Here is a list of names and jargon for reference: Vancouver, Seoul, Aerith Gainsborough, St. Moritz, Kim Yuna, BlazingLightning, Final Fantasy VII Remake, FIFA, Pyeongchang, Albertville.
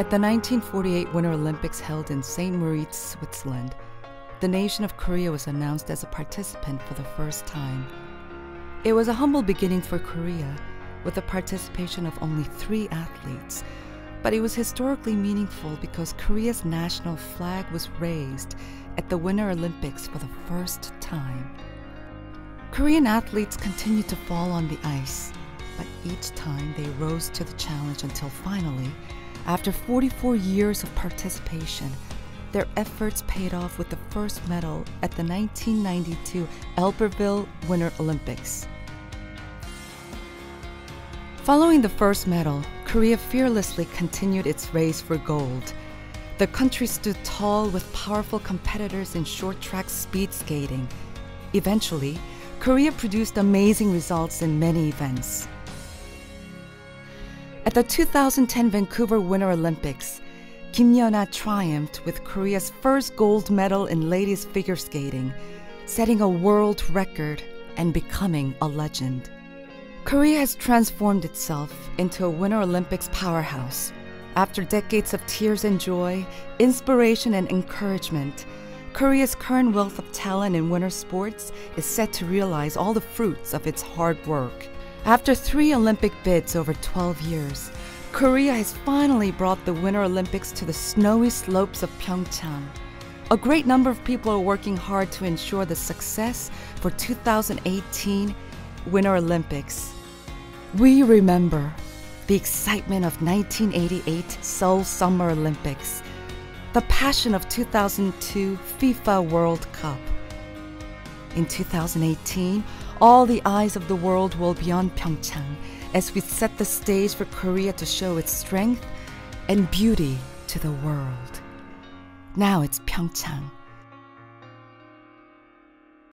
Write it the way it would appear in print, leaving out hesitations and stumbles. At the 1948 Winter Olympics held in St. Moritz, Switzerland, the nation of Korea was announced as a participant for the first time. It was a humble beginning for Korea, with the participation of only 3 athletes, but it was historically meaningful because Korea's national flag was raised at the Winter Olympics for the first time. Korean athletes continued to fall on the ice, but each time they rose to the challenge until finally, after 44 years of participation, their efforts paid off with the first medal at the 1992 Albertville Winter Olympics. Following the first medal, Korea fearlessly continued its race for gold. The country stood tall with powerful competitors in short track speed skating. Eventually, Korea produced amazing results in many events. At the 2010 Vancouver Winter Olympics, Kim Yuna triumphed with Korea's first gold medal in ladies figure skating, setting a world record and becoming a legend. Korea has transformed itself into a Winter Olympics powerhouse. After decades of tears and joy, inspiration and encouragement, Korea's current wealth of talent in winter sports is set to realize all the fruits of its hard work. After 3 Olympic bids over 12 years, Korea has finally brought the Winter Olympics to the snowy slopes of Pyeongchang. A great number of people are working hard to ensure the success for 2018 Winter Olympics. We remember the excitement of 1988 Seoul Summer Olympics, the passion of 2002 FIFA World Cup. In 2018, all the eyes of the world will be on Pyeongchang as we set the stage for Korea to show its strength and beauty to the world. Now it's Pyeongchang.